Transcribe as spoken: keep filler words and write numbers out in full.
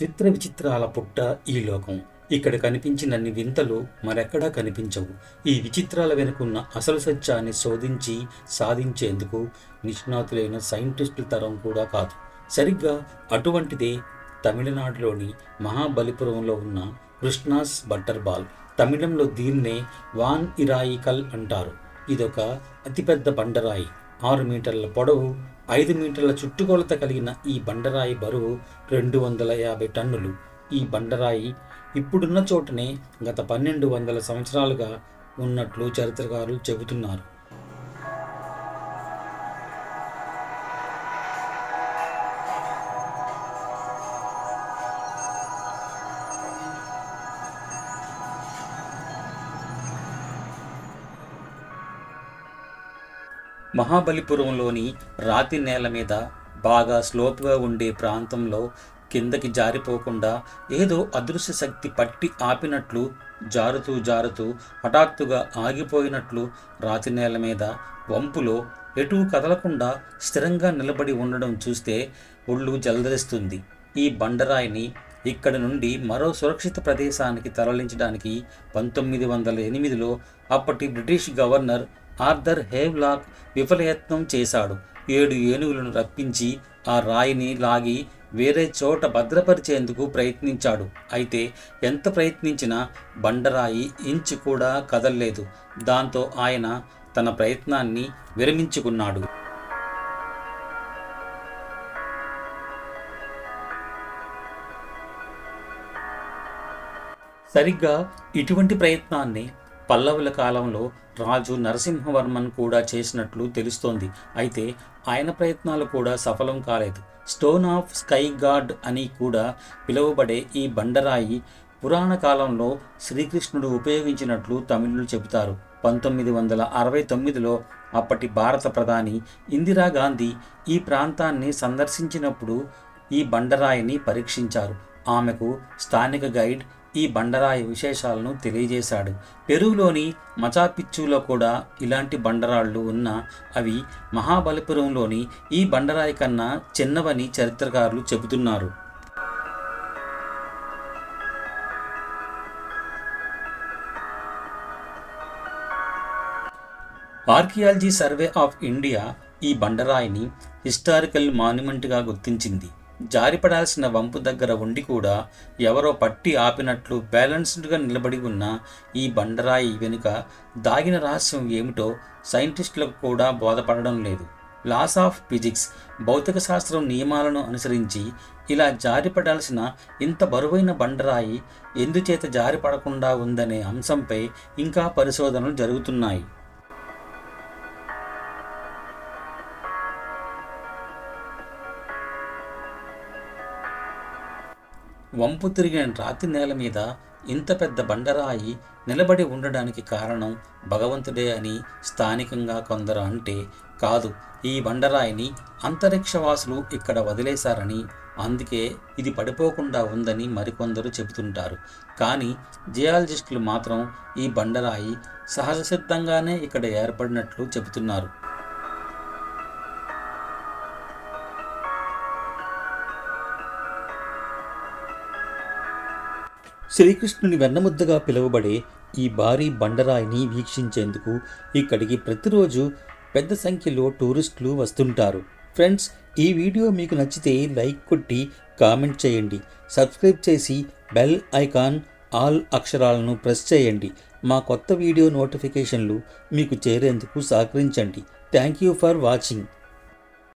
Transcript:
చిత్ర విచిత్రాల పుట్ట ఈ లోకం. ఇక్కడ కనిపించినన్ని వింతలు మరెక్కడా కనిపించవు. ఈ విచిత్రాల వెనుకున్న అసలు సత్యాన్ని శోధించి సాధించేందుకు నిష్ణాతులైన సైంటిస్టుల తరం కూడా కాదు. సరిగ్గా అటువంటిదే తమిళనాడులోని మహాబలిపురంలో ఉన్న కృష్ణాస్ బట్టర్బాల్. తమిళంలో దీన్నే వాన్ ఇరాయి కల్ అంటారు. ఇదొక అతిపెద్ద బండరాయి. ఆరు మీటర్ల పొడవు, ఐదు మీటర్ల చుట్టుకొలత కలిగిన ఈ బండరాయి బరువు రెండు వందల యాభై టన్నులు. ఈ బండరాయి ఇప్పుడున్న చోటనే గత పన్నెండు వందల సంవత్సరాలుగా ఉన్నట్లు చరిత్రకారులు చెబుతున్నారు. మహాబలిపురంలోని రాతి నేల మీద బాగా స్లోప్గా ఉండే ప్రాంతంలో కిందకి జారిపోకుండా ఏదో అదృశ్య శక్తి పట్టి ఆపినట్లు జారుతూ జారుతూ హఠాత్తుగా ఆగిపోయినట్లు రాతి నేల మీద వంపులో ఎటూ కదలకుండా స్థిరంగా నిలబడి ఉండడం చూస్తే ఒళ్ళు జలదరిస్తుంది. ఈ బండరాయిని ఇక్కడ నుండి మరో సురక్షిత ప్రదేశానికి తరలించడానికి పంతొమ్మిది వందల ఎనిమిదిలో అప్పటి బ్రిటిష్ గవర్నర్ ఆర్థర్ హేవ్లాక్ విఫలయత్నం చేశాడు. ఏడు ఏనుగులను రప్పించి ఆ రాయిని లాగి వేరే చోట భద్రపరిచేందుకు ప్రయత్నించాడు. అయితే ఎంత ప్రయత్నించినా బండరాయి ఇంచు కూడా కదల్లేదు. దాంతో ఆయన తన ప్రయత్నాన్ని విరమించుకున్నాడు. సరిగ్గా ఇటువంటి ప్రయత్నాన్ని పల్లవుల కాలంలో రాజు నరసింహవర్మన్ కూడా చేసినట్లు తెలుస్తోంది. అయితే ఆయన ప్రయత్నాలు కూడా సఫలం కాలేదు. స్టోన్ ఆఫ్ స్కై గాడ్ అని కూడా పిలువబడే ఈ బండరాయి పురాణ కాలంలో శ్రీకృష్ణుడు ఉపయోగించినట్లు తమిళులు చెబుతారు. పంతొమ్మిది వందల అరవై తొమ్మిదిలో అప్పటి భారత ప్రధాని ఇందిరాగాంధీ ఈ ప్రాంతాన్ని సందర్శించినప్పుడు ఈ బండరాయిని పరీక్షించారు. ఆమెకు స్థానిక గైడ్ ఈ బండరాయి విశేషాలను తెలియజేశాడు. పెరువులోని మచాపిచ్చులో కూడా ఇలాంటి బండరాళ్ళు ఉన్నా అవి మహాబలిపురంలోని ఈ బండరాయి కన్నా చిన్నవని చరిత్రకారులు చెబుతున్నారు. ఆర్కియాలజీ సర్వే ఆఫ్ ఇండియా ఈ బండరాయిని హిస్టారికల్ మాన్యుమెంట్గా గుర్తించింది. జారిపడాల్సిన వంపు దగ్గర ఉండి కూడా ఎవరో పట్టి ఆపినట్లు బ్యాలెన్స్డ్గా నిలబడి ఉన్న ఈ బండరాయి వెనుక దాగిన రహస్యం ఏమిటో సైంటిస్టులకు కూడా బోధపడడం లేదు. లాస్ ఆఫ్ ఫిజిక్స్, భౌతిక శాస్త్రం నియమాలను అనుసరించి ఇలా జారిపడాల్సిన ఇంత బరువైన బండరాయి ఎందుచేత జారిపడకుండా ఉందనే అంశంపై ఇంకా పరిశోధనలు జరుగుతున్నాయి. వంపు తిరిగిన రాతి నేల మీద ఇంత పెద్ద బండరాయి నిలబడి ఉండడానికి కారణం భగవంతుడే అని స్థానికంగా కొందరు అంటే, కాదు, ఈ బండరాయిని అంతరిక్షవాసులు ఇక్కడ వదిలేశారని, అందుకే ఇది పడిపోకుండా ఉందని మరికొందరు చెబుతుంటారు. కానీ జియాలజిస్టులు మాత్రం ఈ బండరాయి సహజ సిద్ధంగానే ఇక్కడ ఏర్పడినట్లు చెబుతున్నారు. శ్రీకృష్ణుని వెన్నముద్దగా పిలువబడే ఈ భారీ బండరాయిని వీక్షించేందుకు ఇక్కడికి ప్రతిరోజు పెద్ద సంఖ్యలో టూరిస్టులు వస్తుంటారు. ఫ్రెండ్స్, ఈ వీడియో మీకు నచ్చితే లైక్ కొట్టి కామెంట్ చేయండి. సబ్స్క్రైబ్ చేసి బెల్ ఐకాన్ ఆల్ అక్షరాలను ప్రెస్ చేయండి. మా కొత్త వీడియో నోటిఫికేషన్లు మీకు చేరేందుకు సహకరించండి. Thank you for watching.